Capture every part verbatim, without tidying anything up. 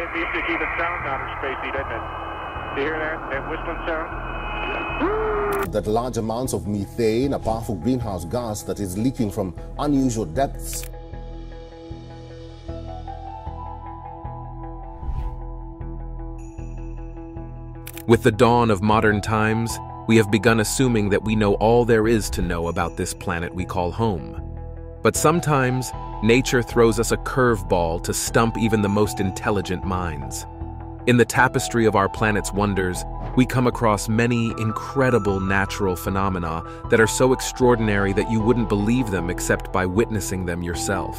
It needs to keep it sound out of spacey, doesn't it? Do you hear that? That whistling sound? That large amounts of methane, a powerful greenhouse gas that is leaking from unusual depths. With the dawn of modern times, we have begun assuming that we know all there is to know about this planet we call home. But sometimes, nature throws us a curveball to stump even the most intelligent minds. In the tapestry of our planet's wonders, we come across many incredible natural phenomena that are so extraordinary that you wouldn't believe them except by witnessing them yourself.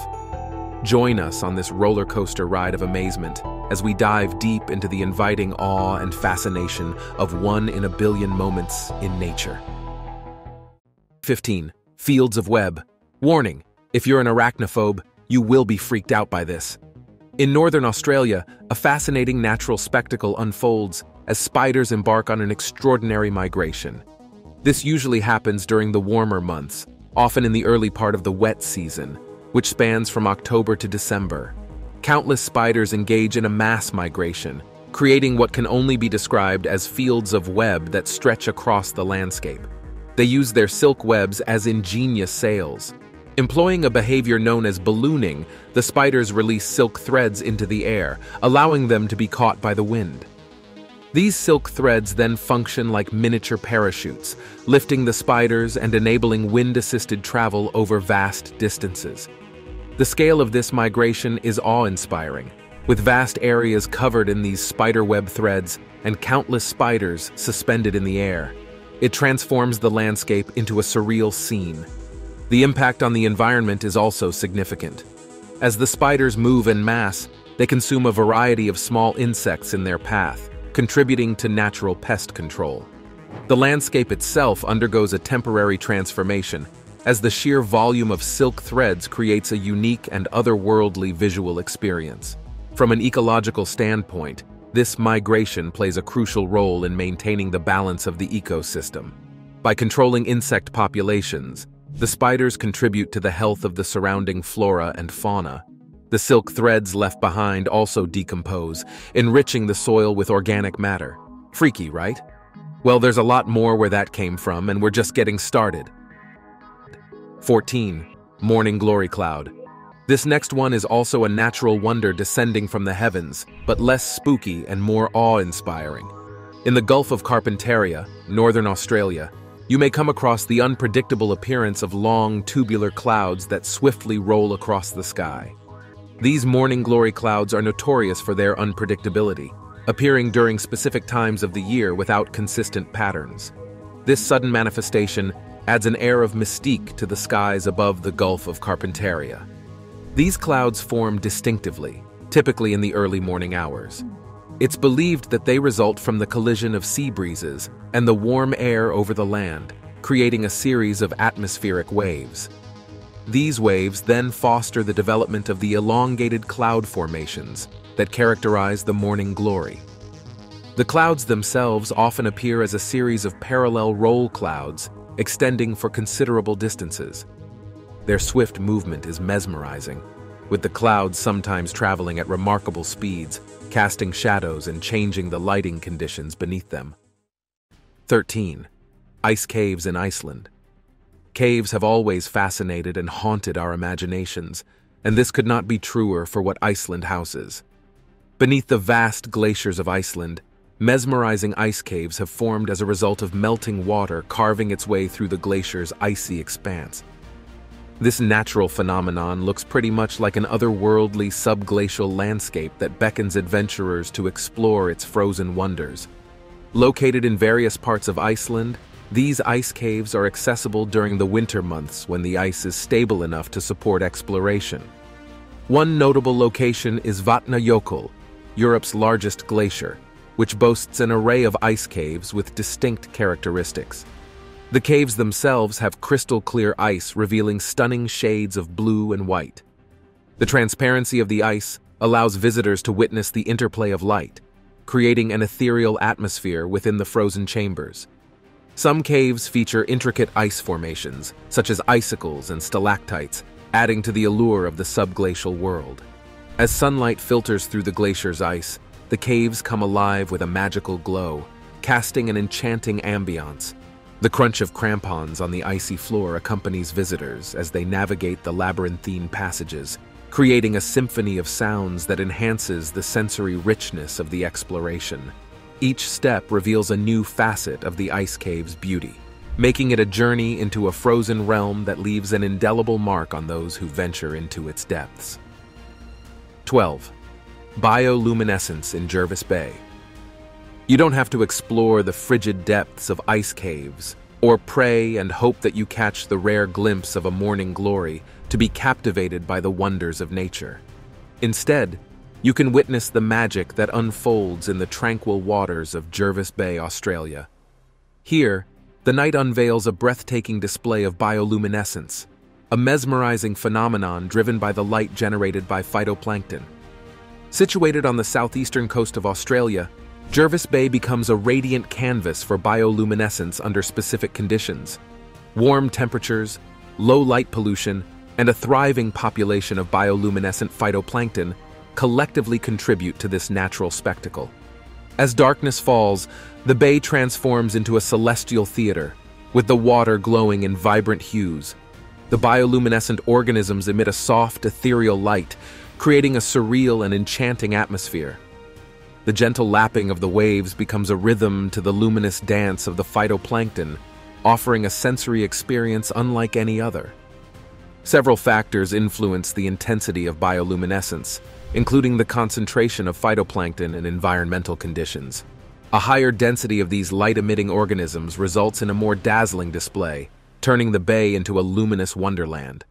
Join us on this roller coaster ride of amazement as we dive deep into the inviting awe and fascination of one in a billion moments in nature. fifteen. Fields of web. Warning, if you're an arachnophobe, you will be freaked out by this. In northern Australia, a fascinating natural spectacle unfolds as spiders embark on an extraordinary migration. This usually happens during the warmer months, often in the early part of the wet season, which spans from October to December. Countless spiders engage in a mass migration, creating what can only be described as fields of web that stretch across the landscape. They use their silk webs as ingenious sails. Employing a behavior known as ballooning, the spiders release silk threads into the air, allowing them to be caught by the wind. These silk threads then function like miniature parachutes, lifting the spiders and enabling wind-assisted travel over vast distances. The scale of this migration is awe-inspiring, with vast areas covered in these spiderweb threads and countless spiders suspended in the air. It transforms the landscape into a surreal scene. The impact on the environment is also significant. As the spiders move en masse, they consume a variety of small insects in their path, contributing to natural pest control. The landscape itself undergoes a temporary transformation, as the sheer volume of silk threads creates a unique and otherworldly visual experience. From an ecological standpoint, this migration plays a crucial role in maintaining the balance of the ecosystem. By controlling insect populations, the spiders contribute to the health of the surrounding flora and fauna. The silk threads left behind also decompose, enriching the soil with organic matter. Freaky, right? Well, there's a lot more where that came from, and we're just getting started. fourteen. Morning Glory Cloud. This next one is also a natural wonder descending from the heavens, but less spooky and more awe-inspiring. In the Gulf of Carpentaria, northern Australia, you may come across the unpredictable appearance of long, tubular clouds that swiftly roll across the sky. These morning glory clouds are notorious for their unpredictability, appearing during specific times of the year without consistent patterns. This sudden manifestation adds an air of mystique to the skies above the Gulf of Carpentaria. These clouds form distinctively, typically in the early morning hours. It's believed that they result from the collision of sea breezes and the warm air over the land, creating a series of atmospheric waves. These waves then foster the development of the elongated cloud formations that characterize the morning glory. The clouds themselves often appear as a series of parallel roll clouds extending for considerable distances. Their swift movement is mesmerizing, with the clouds sometimes traveling at remarkable speeds, casting shadows and changing the lighting conditions beneath them. thirteen. Ice caves in Iceland. Caves have always fascinated and haunted our imaginations, and this could not be truer for what Iceland houses. Beneath the vast glaciers of Iceland, mesmerizing ice caves have formed as a result of melting water carving its way through the glacier's icy expanse. This natural phenomenon looks pretty much like an otherworldly subglacial landscape that beckons adventurers to explore its frozen wonders. Located in various parts of Iceland, these ice caves are accessible during the winter months when the ice is stable enough to support exploration. One notable location is Vatnajökull, Europe's largest glacier, which boasts an array of ice caves with distinct characteristics. The caves themselves have crystal-clear ice revealing stunning shades of blue and white. The transparency of the ice allows visitors to witness the interplay of light, creating an ethereal atmosphere within the frozen chambers. Some caves feature intricate ice formations, such as icicles and stalactites, adding to the allure of the subglacial world. As sunlight filters through the glacier's ice, the caves come alive with a magical glow, casting an enchanting ambiance. The crunch of crampons on the icy floor accompanies visitors as they navigate the labyrinthine passages, creating a symphony of sounds that enhances the sensory richness of the exploration. Each step reveals a new facet of the ice cave's beauty, making it a journey into a frozen realm that leaves an indelible mark on those who venture into its depths. twelve. Bioluminescence in Jervis Bay. You don't have to explore the frigid depths of ice caves or pray and hope that you catch the rare glimpse of a morning glory to be captivated by the wonders of nature. Instead, you can witness the magic that unfolds in the tranquil waters of Jervis Bay, Australia. Here, the night unveils a breathtaking display of bioluminescence, a mesmerizing phenomenon driven by the light generated by phytoplankton. Situated on the southeastern coast of Australia, Jervis Bay becomes a radiant canvas for bioluminescence under specific conditions. Warm temperatures, low light pollution, and a thriving population of bioluminescent phytoplankton collectively contribute to this natural spectacle. As darkness falls, the bay transforms into a celestial theater, with the water glowing in vibrant hues. The bioluminescent organisms emit a soft, ethereal light, creating a surreal and enchanting atmosphere. The gentle lapping of the waves becomes a rhythm to the luminous dance of the phytoplankton, offering a sensory experience unlike any other. Several factors influence the intensity of bioluminescence, including the concentration of phytoplankton and environmental conditions. A higher density of these light-emitting organisms results in a more dazzling display, turning the bay into a luminous wonderland.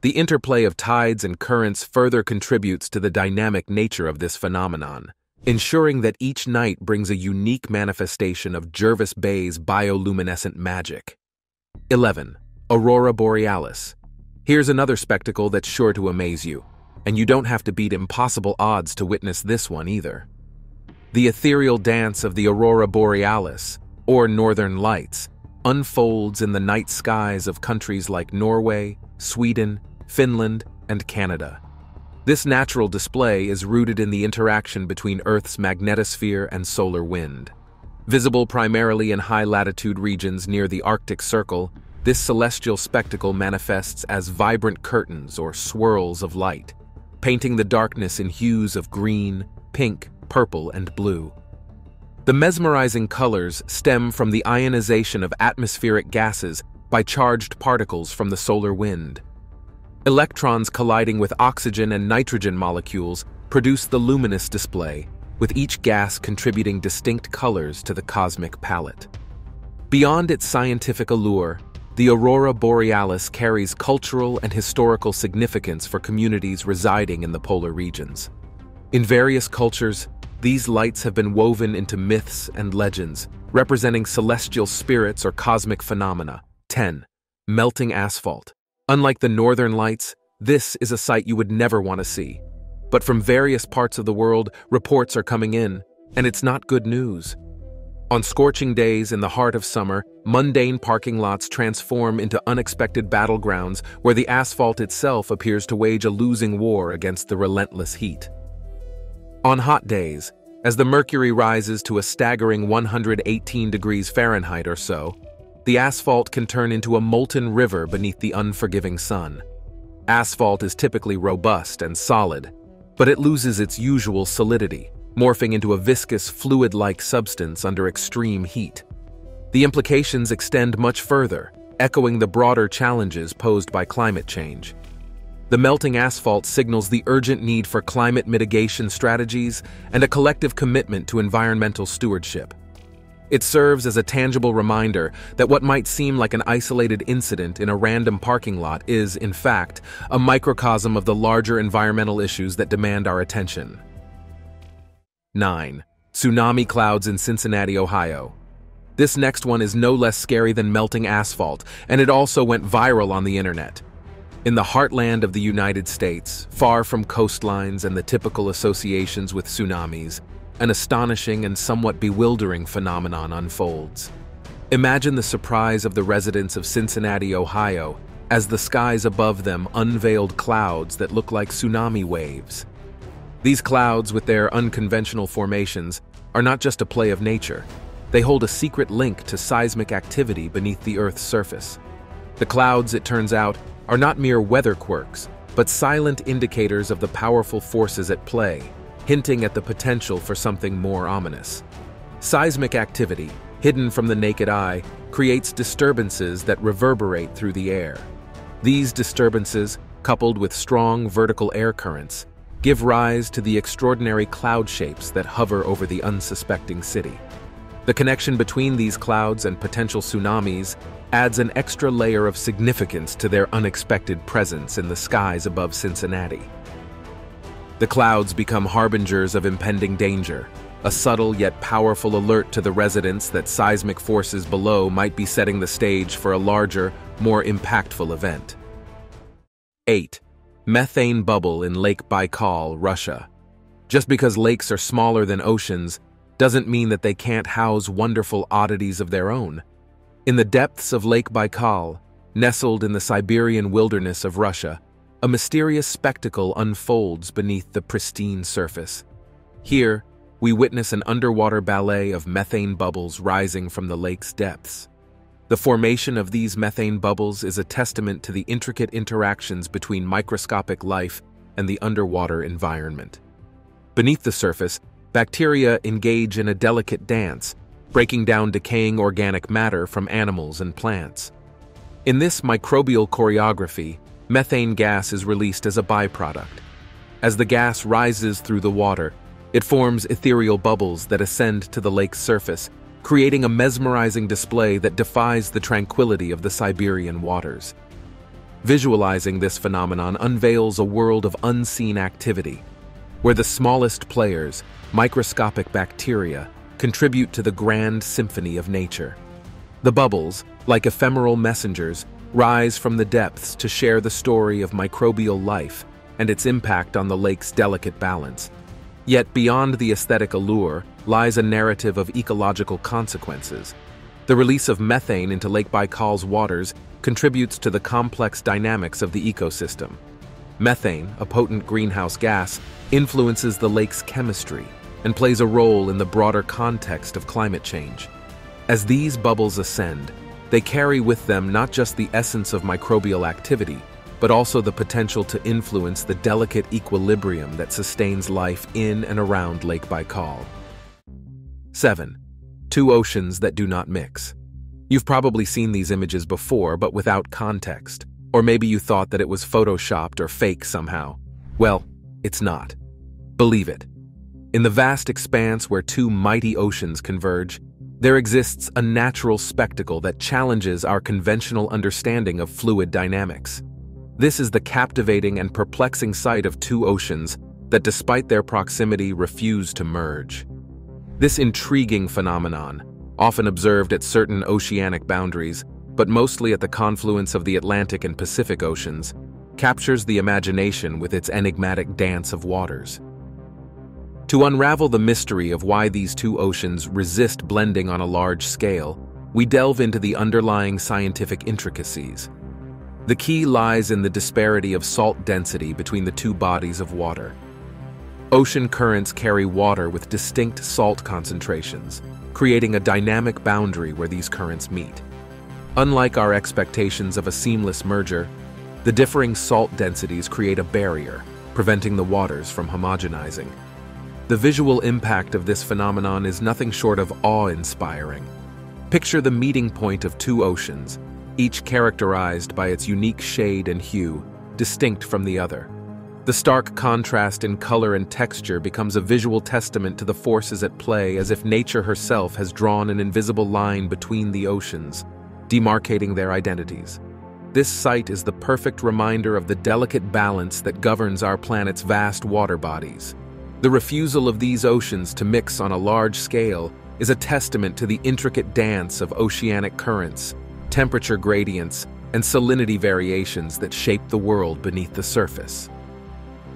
The interplay of tides and currents further contributes to the dynamic nature of this phenomenon, ensuring that each night brings a unique manifestation of Jervis Bay's bioluminescent magic. eleven. Aurora Borealis. Here's another spectacle that's sure to amaze you, and you don't have to beat impossible odds to witness this one either. The ethereal dance of the Aurora Borealis, or Northern Lights, unfolds in the night skies of countries like Norway, Sweden, Finland, and Canada. This natural display is rooted in the interaction between Earth's magnetosphere and solar wind. Visible primarily in high-latitude regions near the Arctic Circle, this celestial spectacle manifests as vibrant curtains or swirls of light, painting the darkness in hues of green, pink, purple, and blue. The mesmerizing colors stem from the ionization of atmospheric gases by charged particles from the solar wind. Electrons colliding with oxygen and nitrogen molecules produce the luminous display, with each gas contributing distinct colors to the cosmic palette. Beyond its scientific allure, the Aurora Borealis carries cultural and historical significance for communities residing in the polar regions. In various cultures, these lights have been woven into myths and legends, representing celestial spirits or cosmic phenomena. ten. Melting asphalt. Unlike the Northern Lights, this is a sight you would never want to see. But from various parts of the world, reports are coming in, and it's not good news. On scorching days in the heart of summer, mundane parking lots transform into unexpected battlegrounds where the asphalt itself appears to wage a losing war against the relentless heat. On hot days, as the mercury rises to a staggering one hundred eighteen degrees Fahrenheit or so, the asphalt can turn into a molten river beneath the unforgiving sun. Asphalt is typically robust and solid, but it loses its usual solidity, morphing into a viscous, fluid-like substance under extreme heat. The implications extend much further, echoing the broader challenges posed by climate change. The melting asphalt signals the urgent need for climate mitigation strategies and a collective commitment to environmental stewardship. It serves as a tangible reminder that what might seem like an isolated incident in a random parking lot is, in fact, a microcosm of the larger environmental issues that demand our attention. nine. Tsunami clouds in Cincinnati, Ohio. This next one is no less scary than melting asphalt, and it also went viral on the internet. In the heartland of the United States, far from coastlines and the typical associations with tsunamis, an astonishing and somewhat bewildering phenomenon unfolds. Imagine the surprise of the residents of Cincinnati, Ohio, as the skies above them unveiled clouds that look like tsunami waves. These clouds, with their unconventional formations, are not just a play of nature. They hold a secret link to seismic activity beneath the Earth's surface. The clouds, it turns out, are not mere weather quirks, but silent indicators of the powerful forces at play, hinting at the potential for something more ominous. Seismic activity, hidden from the naked eye, creates disturbances that reverberate through the air. These disturbances, coupled with strong vertical air currents, give rise to the extraordinary cloud shapes that hover over the unsuspecting city. The connection between these clouds and potential tsunamis adds an extra layer of significance to their unexpected presence in the skies above Cincinnati. The clouds become harbingers of impending danger, a subtle yet powerful alert to the residents that seismic forces below might be setting the stage for a larger, more impactful event. eight. Methane bubble in Lake Baikal, Russia. Just because lakes are smaller than oceans doesn't mean that they can't house wonderful oddities of their own. In the depths of Lake Baikal, nestled in the Siberian wilderness of Russia, a mysterious spectacle unfolds beneath the pristine surface. Here, we witness an underwater ballet of methane bubbles rising from the lake's depths. The formation of these methane bubbles is a testament to the intricate interactions between microscopic life and the underwater environment. Beneath the surface, bacteria engage in a delicate dance, breaking down decaying organic matter from animals and plants. In this microbial choreography, methane gas is released as a byproduct. As the gas rises through the water, it forms ethereal bubbles that ascend to the lake's surface, creating a mesmerizing display that defies the tranquility of the Siberian waters. Visualizing this phenomenon unveils a world of unseen activity, where the smallest players, microscopic bacteria, contribute to the grand symphony of nature. The bubbles, like ephemeral messengers, rise from the depths to share the story of microbial life and its impact on the lake's delicate balance. Yet beyond the aesthetic allure lies a narrative of ecological consequences. The release of methane into Lake Baikal's waters contributes to the complex dynamics of the ecosystem. Methane, a potent greenhouse gas, influences the lake's chemistry and plays a role in the broader context of climate change. As these bubbles ascend, they carry with them not just the essence of microbial activity, but also the potential to influence the delicate equilibrium that sustains life in and around Lake Baikal. seven. Two oceans that do not mix. You've probably seen these images before, but without context. Or maybe you thought that it was photoshopped or fake somehow. Well, it's not. Believe it. In the vast expanse where two mighty oceans converge, there exists a natural spectacle that challenges our conventional understanding of fluid dynamics. This is the captivating and perplexing sight of two oceans that, despite their proximity, refuse to merge. This intriguing phenomenon, often observed at certain oceanic boundaries, but mostly at the confluence of the Atlantic and Pacific Oceans, captures the imagination with its enigmatic dance of waters. To unravel the mystery of why these two oceans resist blending on a large scale, we delve into the underlying scientific intricacies. The key lies in the disparity of salt density between the two bodies of water. Ocean currents carry water with distinct salt concentrations, creating a dynamic boundary where these currents meet. Unlike our expectations of a seamless merger, the differing salt densities create a barrier, preventing the waters from homogenizing. The visual impact of this phenomenon is nothing short of awe-inspiring. Picture the meeting point of two oceans, each characterized by its unique shade and hue, distinct from the other. The stark contrast in color and texture becomes a visual testament to the forces at play, as if nature herself has drawn an invisible line between the oceans, demarcating their identities. This sight is the perfect reminder of the delicate balance that governs our planet's vast water bodies. The refusal of these oceans to mix on a large scale is a testament to the intricate dance of oceanic currents, temperature gradients, and salinity variations that shape the world beneath the surface.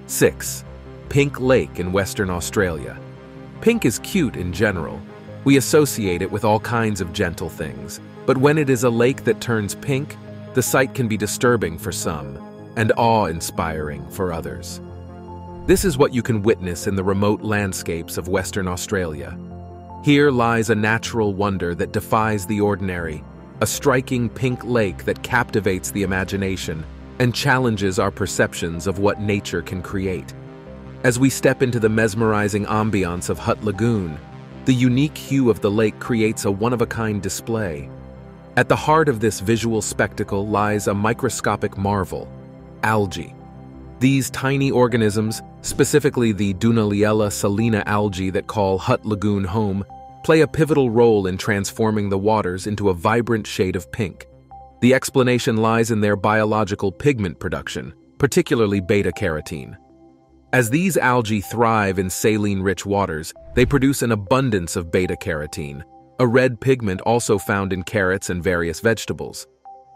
six. Pink Lake in Western Australia. Pink is cute in general. We associate it with all kinds of gentle things, but when it is a lake that turns pink, the sight can be disturbing for some and awe-inspiring for others. This is what you can witness in the remote landscapes of Western Australia. Here lies a natural wonder that defies the ordinary, a striking pink lake that captivates the imagination and challenges our perceptions of what nature can create. As we step into the mesmerizing ambiance of Hutt Lagoon, the unique hue of the lake creates a one-of-a-kind display. At the heart of this visual spectacle lies a microscopic marvel, algae. These tiny organisms, specifically the Dunaliella salina algae that call Hutt Lagoon home, play a pivotal role in transforming the waters into a vibrant shade of pink. The explanation lies in their biological pigment production, particularly beta-carotene. As these algae thrive in saline-rich waters, they produce an abundance of beta-carotene, a red pigment also found in carrots and various vegetables.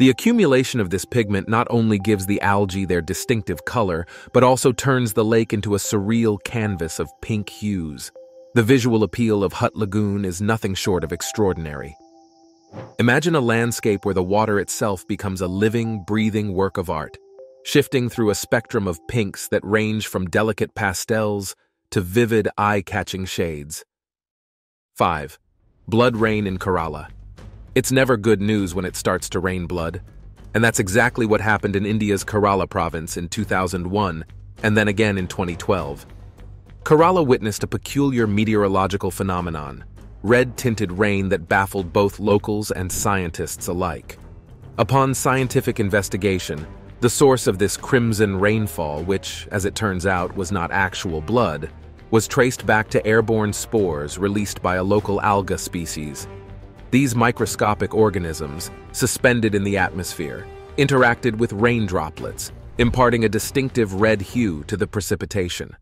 The accumulation of this pigment not only gives the algae their distinctive color, but also turns the lake into a surreal canvas of pink hues. The visual appeal of Hutt Lagoon is nothing short of extraordinary. Imagine a landscape where the water itself becomes a living, breathing work of art, shifting through a spectrum of pinks that range from delicate pastels to vivid, eye-catching shades. five. Blood rain in Kerala. It's never good news when it starts to rain blood, and that's exactly what happened in India's Kerala province in two thousand one and then again in twenty twelve. Kerala witnessed a peculiar meteorological phenomenon, red-tinted rain that baffled both locals and scientists alike. Upon scientific investigation, the source of this crimson rainfall, which, as it turns out, was not actual blood, was traced back to airborne spores released by a local alga species. These microscopic organisms, suspended in the atmosphere, interacted with rain droplets, imparting a distinctive red hue to the precipitation.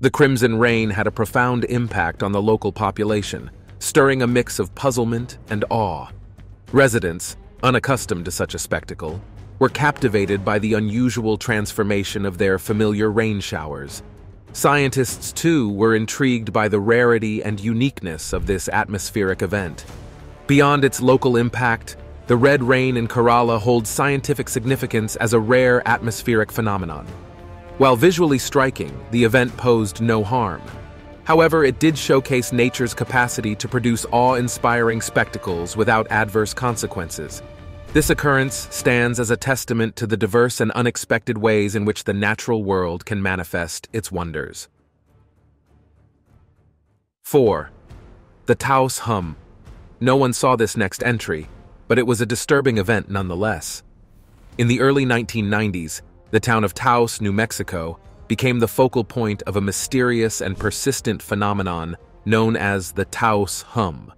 The crimson rain had a profound impact on the local population, stirring a mix of puzzlement and awe. Residents, unaccustomed to such a spectacle, were captivated by the unusual transformation of their familiar rain showers. Scientists, too, were intrigued by the rarity and uniqueness of this atmospheric event. Beyond its local impact, the red rain in Kerala holds scientific significance as a rare atmospheric phenomenon. While visually striking, the event posed no harm. However, it did showcase nature's capacity to produce awe-inspiring spectacles without adverse consequences. This occurrence stands as a testament to the diverse and unexpected ways in which the natural world can manifest its wonders. four. The Taos hum. No one saw this next entry, but it was a disturbing event nonetheless. In the early nineteen nineties, the town of Taos, New Mexico, became the focal point of a mysterious and persistent phenomenon known as the Taos hum.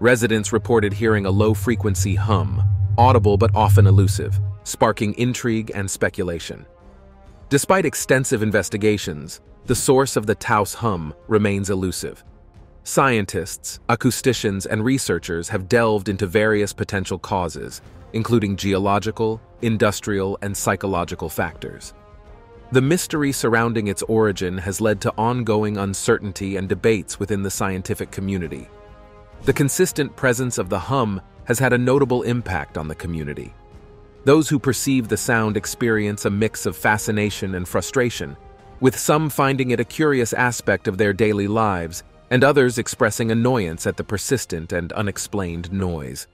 Residents reported hearing a low-frequency hum, audible but often elusive, sparking intrigue and speculation. Despite extensive investigations, the source of the Taos hum remains elusive. Scientists, acousticians, and researchers have delved into various potential causes, including geological, industrial, and psychological factors. The mystery surrounding its origin has led to ongoing uncertainty and debates within the scientific community. The consistent presence of the hum has had a notable impact on the community. Those who perceive the sound experience a mix of fascination and frustration, with some finding it a curious aspect of their daily lives and others expressing annoyance at the persistent and unexplained noise.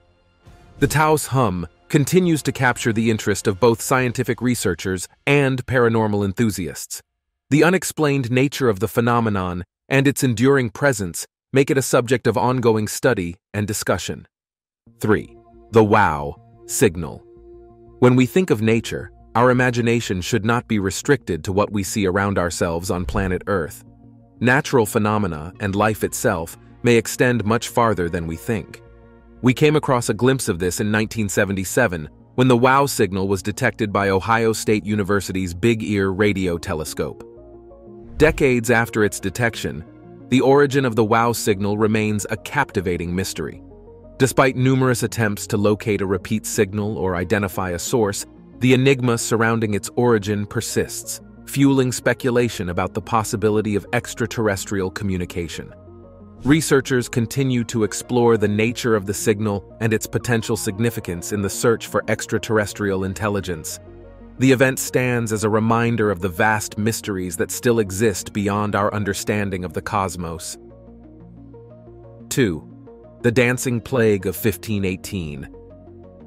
The Taos hum continues to capture the interest of both scientific researchers and paranormal enthusiasts. The unexplained nature of the phenomenon and its enduring presence make it a subject of ongoing study and discussion. three. The WOW signal. When we think of nature, our imagination should not be restricted to what we see around ourselves on planet Earth. Natural phenomena and life itself may extend much farther than we think. We came across a glimpse of this in nineteen seventy-seven when the WOW signal was detected by Ohio State University's Big Ear radio telescope. Decades after its detection, the origin of the WOW signal remains a captivating mystery. Despite numerous attempts to locate a repeat signal or identify a source, the enigma surrounding its origin persists, fueling speculation about the possibility of extraterrestrial communication. Researchers continue to explore the nature of the signal and its potential significance in the search for extraterrestrial intelligence. The event stands as a reminder of the vast mysteries that still exist beyond our understanding of the cosmos. two. The Dancing Plague of fifteen eighteen.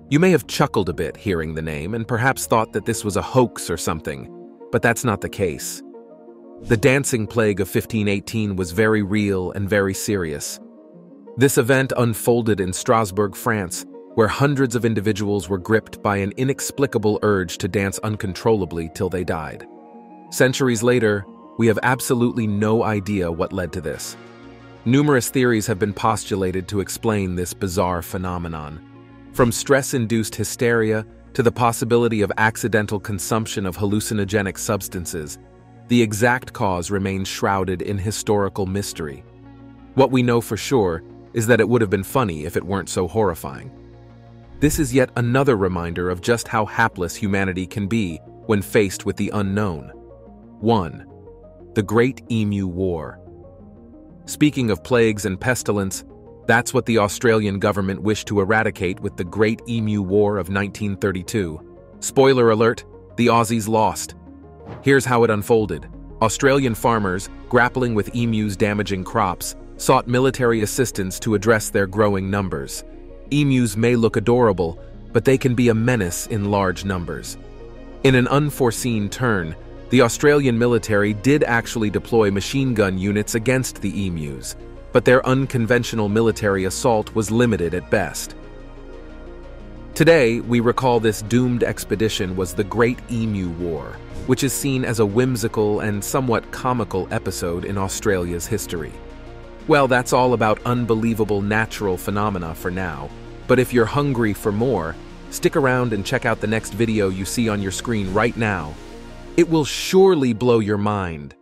You may have chuckled a bit hearing the name and perhaps thought that this was a hoax or something, but that's not the case. The Dancing Plague of fifteen eighteen was very real and very serious. This event unfolded in Strasbourg, France, where hundreds of individuals were gripped by an inexplicable urge to dance uncontrollably till they died. Centuries later, we have absolutely no idea what led to this. Numerous theories have been postulated to explain this bizarre phenomenon, from stress-induced hysteria to the possibility of accidental consumption of hallucinogenic substances. The exact cause remains shrouded in historical mystery. What we know for sure is that it would have been funny if it weren't so horrifying. This is yet another reminder of just how hapless humanity can be when faced with the unknown. one. The Great Emu War. Speaking of plagues and pestilence, that's what the Australian government wished to eradicate with the Great Emu War of nineteen thirty-two. Spoiler alert, the Aussies lost. Here's how it unfolded. Australian farmers, grappling with emus damaging crops, sought military assistance to address their growing numbers. Emus may look adorable, but they can be a menace in large numbers. In an unforeseen turn, the Australian military did actually deploy machine gun units against the emus, but their unconventional military assault was limited at best. Today, we recall this doomed expedition was the Great Emu War, which is seen as a whimsical and somewhat comical episode in Australia's history. Well, that's all about unbelievable natural phenomena for now, but if you're hungry for more, stick around and check out the next video you see on your screen right now. It will surely blow your mind.